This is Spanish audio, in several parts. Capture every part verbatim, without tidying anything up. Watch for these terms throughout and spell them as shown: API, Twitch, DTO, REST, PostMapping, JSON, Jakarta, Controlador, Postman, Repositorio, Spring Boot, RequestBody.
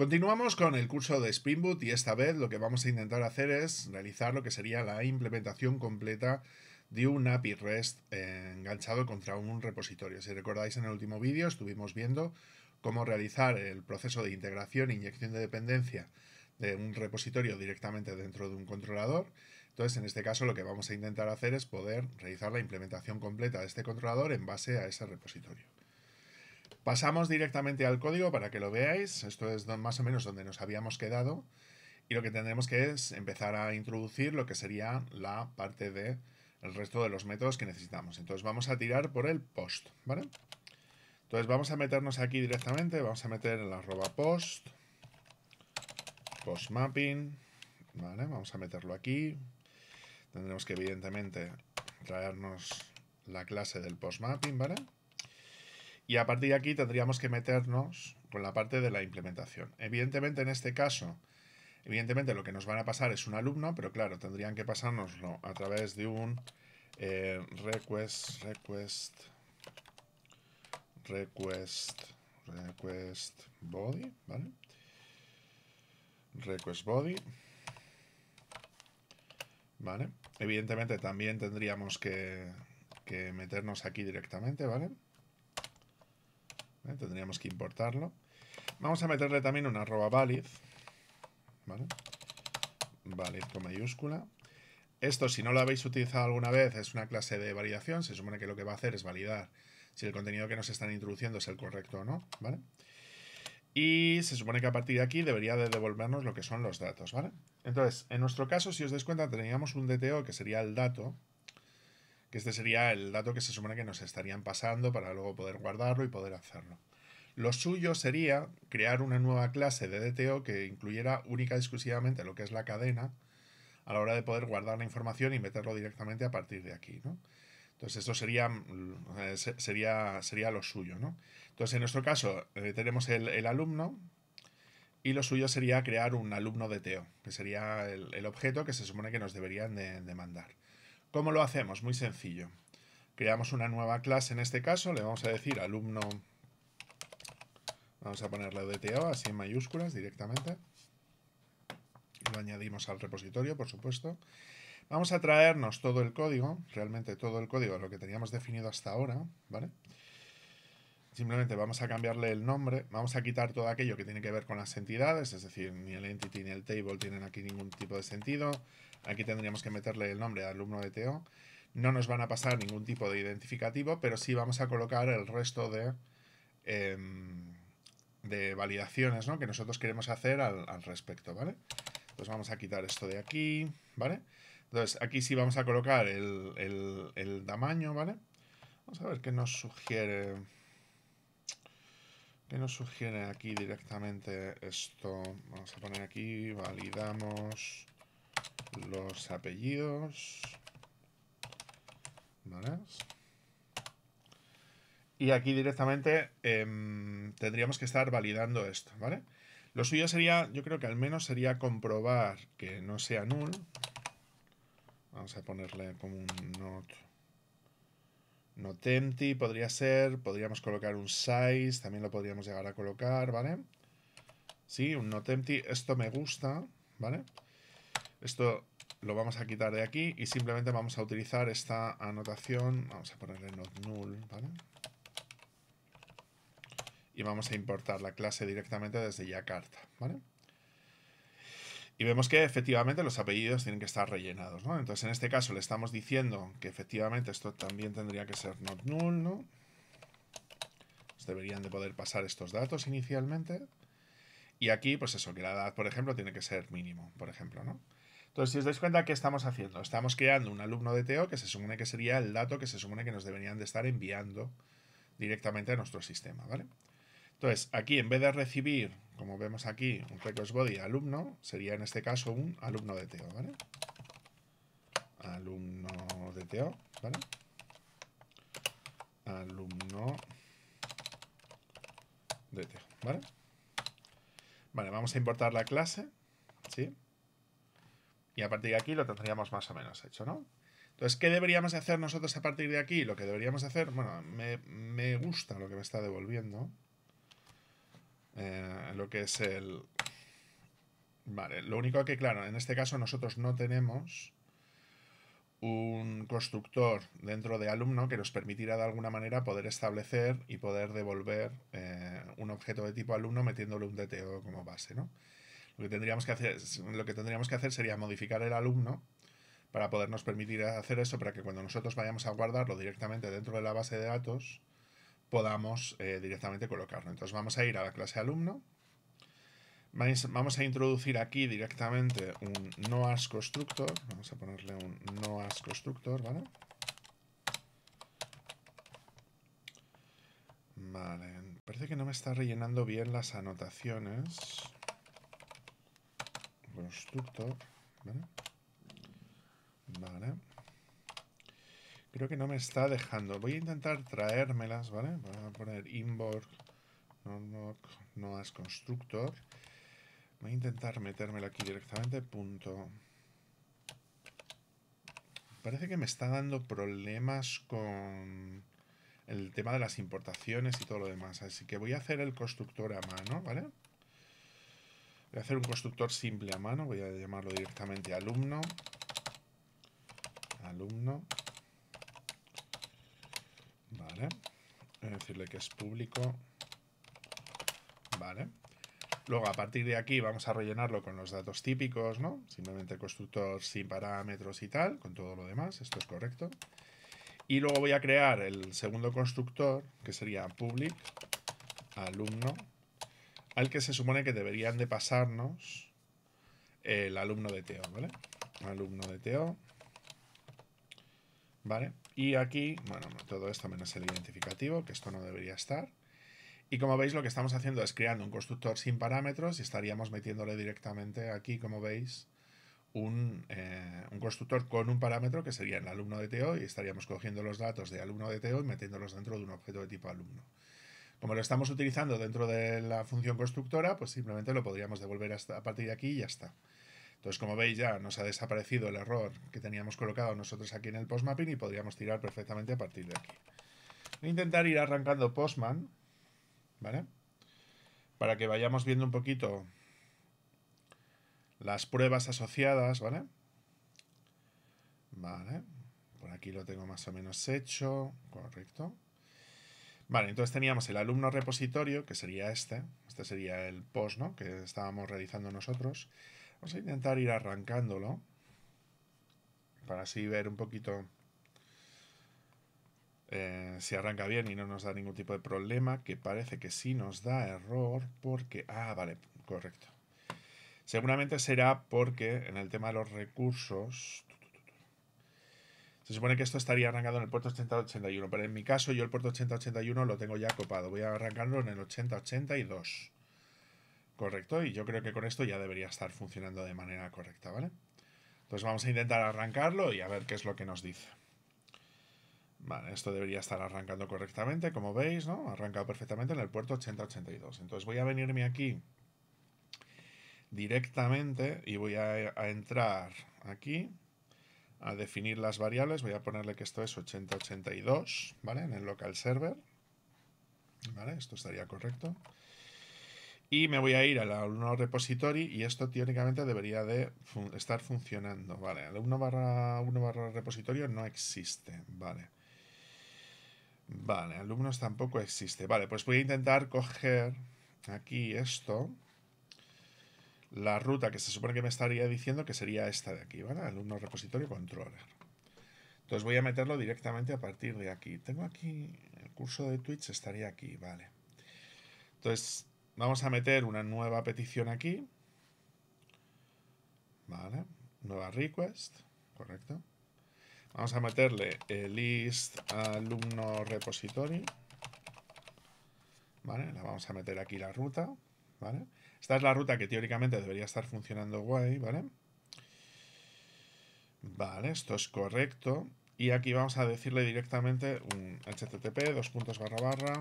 Continuamos con el curso de Spring Boot y esta vez lo que vamos a intentar hacer es realizar lo que sería la implementación completa de un A P I REST enganchado contra un repositorio. Si recordáis, en el último vídeo estuvimos viendo cómo realizar el proceso de integración e inyección de dependencia de un repositorio directamente dentro de un controlador. Entonces, en este caso, lo que vamos a intentar hacer es poder realizar la implementación completa de este controlador en base a ese repositorio. Pasamos directamente al código para que lo veáis. Esto es más o menos donde nos habíamos quedado. Y lo que tendremos que es empezar a introducir lo que sería la parte de el resto de los métodos que necesitamos. Entonces vamos a tirar por el post, ¿vale? Entonces vamos a meternos aquí directamente. Vamos a meter el arroba post, postmapping, ¿vale? Vamos a meterlo aquí. Tendremos que evidentemente traernos la clase del postmapping, ¿vale? Y a partir de aquí tendríamos que meternos con la parte de la implementación. Evidentemente en este caso, evidentemente lo que nos van a pasar es un alumno, pero claro, tendrían que pasárnoslo a través de un eh, request, request, request, request body, ¿vale? Request body, ¿vale? Evidentemente también tendríamos que, que meternos aquí directamente, ¿vale? ¿Eh? Tendríamos que importarlo. Vamos a meterle también un arroba valid, ¿vale? Valid con mayúscula. Esto, si no lo habéis utilizado alguna vez, es una clase de validación. Se supone que lo que va a hacer es validar si el contenido que nos están introduciendo es el correcto o no, ¿vale? Y se supone que a partir de aquí debería de devolvernos lo que son los datos, ¿vale? Entonces, en nuestro caso, si os dais cuenta, teníamos un D T O que sería el dato, que este sería el dato que se supone que nos estarían pasando para luego poder guardarlo y poder hacerlo. Lo suyo sería crear una nueva clase de D T O que incluyera única y exclusivamente lo que es la cadena a la hora de poder guardar la información y meterlo directamente a partir de aquí, ¿no? Entonces esto sería, sería, sería lo suyo, ¿no? Entonces en nuestro caso eh, tenemos el, el alumno y lo suyo sería crear un alumno D T O, que sería el, el objeto que se supone que nos deberían de, de mandar. ¿Cómo lo hacemos? Muy sencillo. Creamos una nueva clase en este caso, le vamos a decir alumno, vamos a ponerle D T O así en mayúsculas directamente. Lo añadimos al repositorio, por supuesto. Vamos a traernos todo el código, realmente todo el código, lo que teníamos definido hasta ahora, ¿vale? Simplemente vamos a cambiarle el nombre, vamos a quitar todo aquello que tiene que ver con las entidades, es decir, ni el entity ni el table tienen aquí ningún tipo de sentido. Aquí tendríamos que meterle el nombre de alumno D T O. No nos van a pasar ningún tipo de identificativo, pero sí vamos a colocar el resto de, eh, de validaciones, ¿no?, que nosotros queremos hacer al, al respecto, ¿vale? Entonces vamos a quitar esto de aquí, ¿vale? Entonces aquí sí vamos a colocar el, el, el tamaño, ¿vale? Vamos a ver qué nos sugiere... ¿Qué nos sugiere aquí directamente esto? Vamos a poner aquí, validamos los apellidos, ¿vale? Y aquí directamente eh, tendríamos que estar validando esto, ¿vale? Lo suyo sería, yo creo que al menos sería comprobar que no sea null. Vamos a ponerle como un not, not empty, podría ser. Podríamos colocar un size, también lo podríamos llegar a colocar, ¿vale? Sí, un not empty, esto me gusta, ¿vale? Esto lo vamos a quitar de aquí y simplemente vamos a utilizar esta anotación. Vamos a ponerle not null, ¿vale? Y vamos a importar la clase directamente desde Jakarta, ¿vale? Y vemos que efectivamente los apellidos tienen que estar rellenados, ¿no? Entonces en este caso le estamos diciendo que efectivamente esto también tendría que ser not null, ¿no? Pues deberían de poder pasar estos datos inicialmente. Y aquí, pues eso, que la edad, por ejemplo, tiene que ser mínimo, por ejemplo, ¿no? Entonces, si os dais cuenta, ¿qué estamos haciendo? Estamos creando un alumno D T O que se supone que sería el dato que se supone que nos deberían de estar enviando directamente a nuestro sistema, ¿vale? Entonces, aquí, en vez de recibir, como vemos aquí, un RequestBody alumno, sería en este caso un alumno D T O, ¿vale? Alumno D T O, ¿vale? Alumno D T O, ¿vale? Vale, vamos a importar la clase, ¿sí? Y a partir de aquí lo tendríamos más o menos hecho, ¿no? Entonces, ¿qué deberíamos hacer nosotros a partir de aquí? Lo que deberíamos hacer, bueno, me, me gusta lo que me está devolviendo. eh, lo que es el... Vale, lo único que, claro, en este caso nosotros no tenemos un constructor dentro de alumno que nos permitirá de alguna manera poder establecer y poder devolver eh, un objeto de tipo alumno metiéndole un D T O como base, ¿no? Lo que tendríamos que hacer, lo que tendríamos que hacer sería modificar el alumno para podernos permitir hacer eso, para que cuando nosotros vayamos a guardarlo directamente dentro de la base de datos podamos eh, directamente colocarlo. Entonces vamos a ir a la clase alumno, vamos a introducir aquí directamente un noas constructor, vamos a ponerle un noas constructor, ¿vale? Vale, parece que no me está rellenando bien las anotaciones. Constructor, ¿vale? Vale. Creo que no me está dejando. Voy a intentar traérmelas, ¿vale? Voy a poner inbox, noas constructor. Voy a intentar metérmela aquí directamente, punto. Parece que me está dando problemas con el tema de las importaciones y todo lo demás. Así que voy a hacer el constructor a mano, ¿vale? Voy a hacer un constructor simple a mano. Voy a llamarlo directamente alumno. Alumno. Vale. Voy a decirle que es público. Vale. Luego, a partir de aquí, vamos a rellenarlo con los datos típicos, ¿no? Simplemente constructor sin parámetros y tal, con todo lo demás. Esto es correcto. Y luego voy a crear el segundo constructor, que sería public alumno, al que se supone que deberían de pasarnos el alumno de T O, ¿vale? Alumno de T O. ¿Vale? Y aquí, bueno, todo esto menos el identificativo, que esto no debería estar. Y como veis, lo que estamos haciendo es creando un constructor sin parámetros y estaríamos metiéndole directamente aquí, como veis, un, eh, un constructor con un parámetro que sería el alumno de T O, y estaríamos cogiendo los datos de alumno de T O y metiéndolos dentro de un objeto de tipo alumno. Como lo estamos utilizando dentro de la función constructora, pues simplemente lo podríamos devolver hasta, a partir de aquí y ya está. Entonces, como veis, ya nos ha desaparecido el error que teníamos colocado nosotros aquí en el postmapping y podríamos tirar perfectamente a partir de aquí. Voy a intentar ir arrancando Postman, ¿vale? Para que vayamos viendo un poquito las pruebas asociadas, ¿vale? Vale, por aquí lo tengo más o menos hecho, correcto. Vale, entonces teníamos el alumno repositorio, que sería este, este sería el post, ¿no? Que estábamos realizando nosotros. Vamos a intentar ir arrancándolo, para así ver un poquito... Eh, si arranca bien y no nos da ningún tipo de problema, que parece que sí nos da error porque... Ah, vale, correcto. Seguramente será porque en el tema de los recursos... Se supone que esto estaría arrancado en el puerto ochenta ochenta y uno, pero en mi caso yo el puerto ochenta ochenta y uno lo tengo ya copado. Voy a arrancarlo en el ochenta ochenta y dos. Correcto, y yo creo que con esto ya debería estar funcionando de manera correcta, ¿vale? Entonces vamos a intentar arrancarlo y a ver qué es lo que nos dice. Vale, esto debería estar arrancando correctamente, como veis, ¿no? Ha arrancado perfectamente en el puerto ochenta ochenta y dos. Entonces voy a venirme aquí directamente y voy a, a entrar aquí a definir las variables. Voy a ponerle que esto es ochenta ochenta y dos, ¿vale? En el local server. Vale, esto estaría correcto. Y me voy a ir al alumno repository y esto teóricamente debería de fun- estar funcionando. Vale, alumno barra uno barra repositorio no existe, vale. Vale, alumnos tampoco existe. Vale, pues voy a intentar coger aquí esto. La ruta que se supone que me estaría diciendo que sería esta de aquí, ¿vale? Alumno repositorio controller. Entonces voy a meterlo directamente a partir de aquí. Tengo aquí el curso de Twitch, estaría aquí, vale. Entonces vamos a meter una nueva petición aquí. Vale, nueva request, correcto. Vamos a meterle el list alumno repository. Vale, la vamos a meter aquí la ruta, ¿vale? Esta es la ruta que teóricamente debería estar funcionando guay, ¿vale? Vale, esto es correcto. Y aquí vamos a decirle directamente un http, dos puntos barra barra,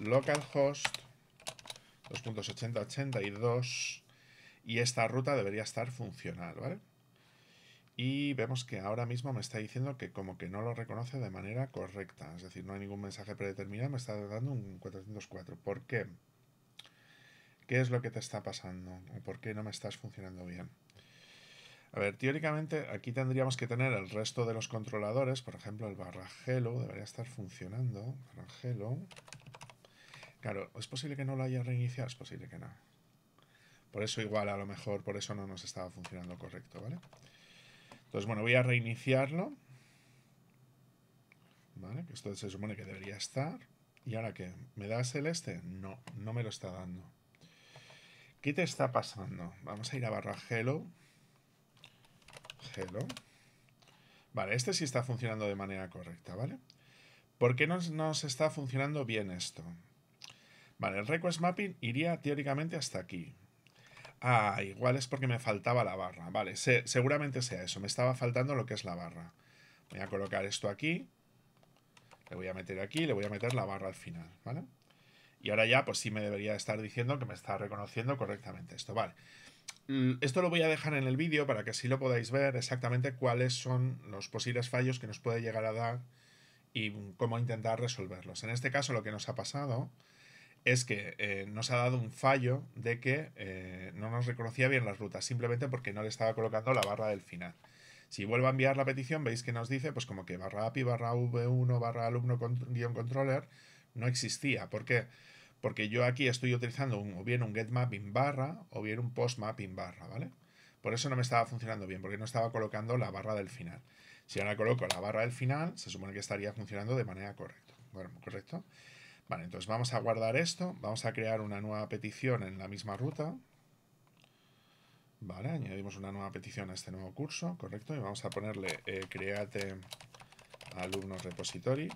localhost, dos puntos ochenta ochenta y dos, y esta ruta debería estar funcional, ¿vale? Y vemos que ahora mismo me está diciendo que como que no lo reconoce de manera correcta. Es decir, no hay ningún mensaje predeterminado, me está dando un cuatrocientos cuatro. ¿Por qué? ¿Qué es lo que te está pasando? ¿O por qué no me estás funcionando bien? A ver, teóricamente aquí tendríamos que tener el resto de los controladores. Por ejemplo, el barra hello debería estar funcionando. Barra hello. Claro, ¿es posible que no lo haya reiniciado? Es posible que no. Por eso igual, a lo mejor, por eso no nos estaba funcionando correcto, ¿vale? Entonces, bueno, voy a reiniciarlo. ¿Vale? Que esto se supone que debería estar. ¿Y ahora qué? ¿Me das el este? No, no me lo está dando. ¿Qué te está pasando? Vamos a ir a barra hello. Hello. Vale, este sí está funcionando de manera correcta, ¿vale? ¿Por qué no nos está funcionando bien esto? Vale, el request mapping iría teóricamente hasta aquí. Ah, igual es porque me faltaba la barra. Vale, se, seguramente sea eso. Me estaba faltando lo que es la barra. Voy a colocar esto aquí. Le voy a meter aquí, le voy a meter la barra al final, ¿vale? Y ahora ya, pues sí me debería estar diciendo que me está reconociendo correctamente esto, ¿vale? Esto lo voy a dejar en el vídeo para que así lo podáis ver exactamente cuáles son los posibles fallos que nos puede llegar a dar y cómo intentar resolverlos. En este caso lo que nos ha pasado es que eh, nos ha dado un fallo de que eh, no nos reconocía bien las rutas, simplemente porque no le estaba colocando la barra del final. Si vuelvo a enviar la petición, veis que nos dice pues como que barra A P I, barra V uno, barra alumno-controller no existía. ¿Por qué? Porque yo aquí estoy utilizando un, o bien un getMapping barra o bien un postMapping barra, ¿vale? Por eso no me estaba funcionando bien, porque no estaba colocando la barra del final. Si ahora coloco la barra del final, se supone que estaría funcionando de manera correcta. Bueno, ¿correcto? Vale, entonces vamos a guardar esto, vamos a crear una nueva petición en la misma ruta. Vale, añadimos una nueva petición a este nuevo curso, correcto, y vamos a ponerle eh, create alumnos repository.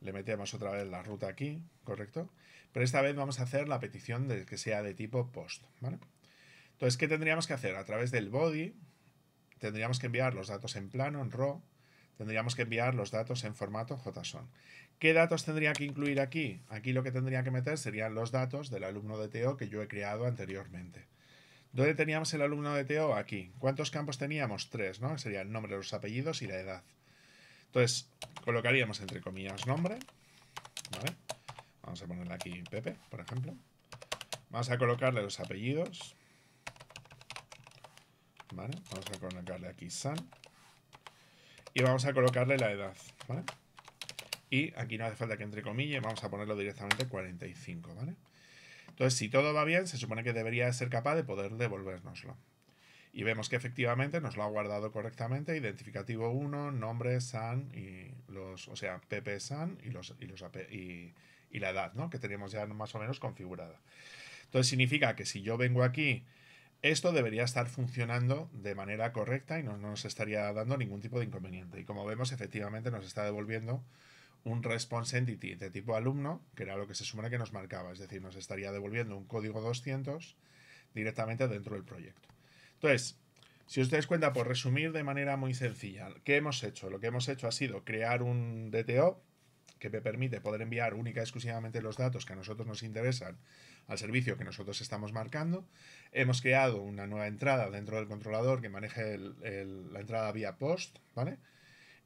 Le metemos otra vez la ruta aquí, correcto, pero esta vez vamos a hacer la petición de que sea de tipo post, ¿vale? Entonces, ¿qué tendríamos que hacer? A través del body tendríamos que enviar los datos en plano, en raw. Tendríamos que enviar los datos en formato JSON. ¿Qué datos tendría que incluir aquí? Aquí lo que tendría que meter serían los datos del alumno de T O que yo he creado anteriormente. ¿Dónde teníamos el alumno de T O? Aquí. ¿Cuántos campos teníamos? Tres, ¿no? Sería el nombre, los apellidos y la edad. Entonces, colocaríamos entre comillas nombre, ¿vale? Vamos a ponerle aquí Pepe, por ejemplo. Vamos a colocarle los apellidos, ¿vale? Vamos a colocarle aquí San. Y vamos a colocarle la edad, ¿vale? Y aquí no hace falta que entre comillas, vamos a ponerlo directamente cuarenta y cinco, ¿vale? Entonces, si todo va bien, se supone que debería ser capaz de poder devolvérnoslo. Y vemos que efectivamente nos lo ha guardado correctamente, identificativo uno, nombre, San, y los, o sea, Pepe San y, los, y, los, y, y la edad, ¿no? Que tenemos ya más o menos configurada. Entonces, significa que si yo vengo aquí... Esto debería estar funcionando de manera correcta y no nos estaría dando ningún tipo de inconveniente. Y como vemos, efectivamente nos está devolviendo un response entity de tipo alumno, que era lo que se supone que nos marcaba. Es decir, nos estaría devolviendo un código doscientos directamente dentro del proyecto. Entonces, si os dais cuenta, por resumir de manera muy sencilla, ¿qué hemos hecho? Lo que hemos hecho ha sido crear un D T O que me permite poder enviar única y exclusivamente los datos que a nosotros nos interesan al servicio que nosotros estamos marcando. Hemos creado una nueva entrada dentro del controlador que maneje el, el, la entrada vía post, ¿vale?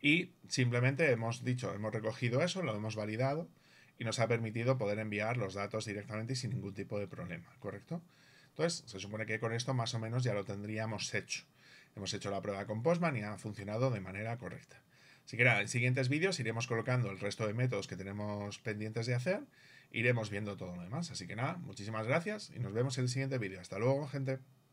Y simplemente hemos dicho, hemos recogido eso, lo hemos validado y nos ha permitido poder enviar los datos directamente y sin ningún tipo de problema, ¿correcto? Entonces, se supone que con esto más o menos ya lo tendríamos hecho. Hemos hecho la prueba con Postman y ha funcionado de manera correcta. Así que nada, en siguientes vídeos iremos colocando el resto de métodos que tenemos pendientes de hacer. Iremos viendo todo lo demás. Así que nada, muchísimas gracias y nos vemos en el siguiente vídeo. Hasta luego, gente.